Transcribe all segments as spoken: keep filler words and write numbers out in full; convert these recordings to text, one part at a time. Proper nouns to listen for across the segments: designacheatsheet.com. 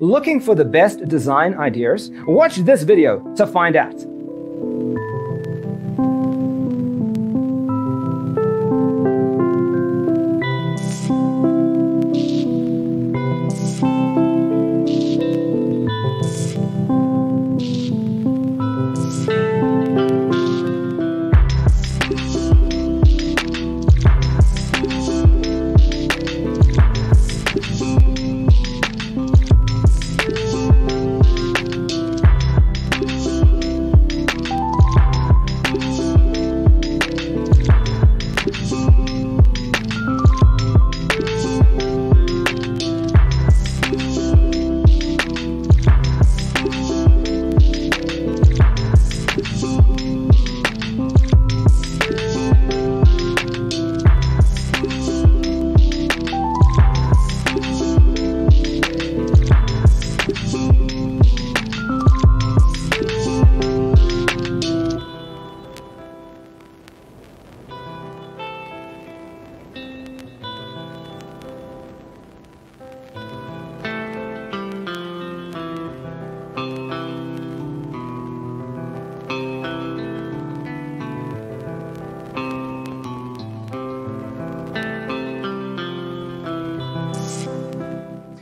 Looking for the best design ideas? Watch this video to find out.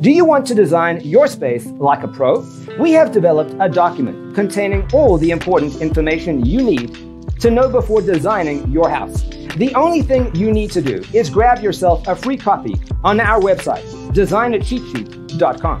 Do you want to design your space like a pro? We have developed a document containing all the important information you need to know before designing your house. The only thing you need to do is grab yourself a free copy on our website, design a cheat sheet dot com.